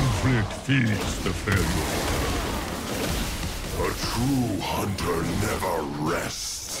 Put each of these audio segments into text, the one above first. Conflict feeds the failure. A true hunter never rests.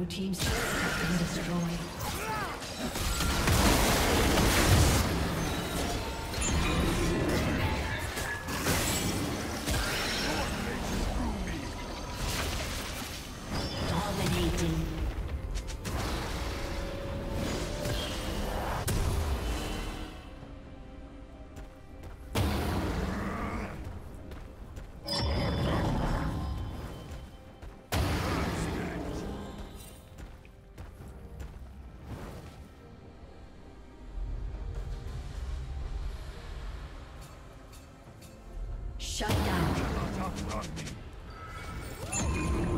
Blue team's turret has been destroyed. Shut down.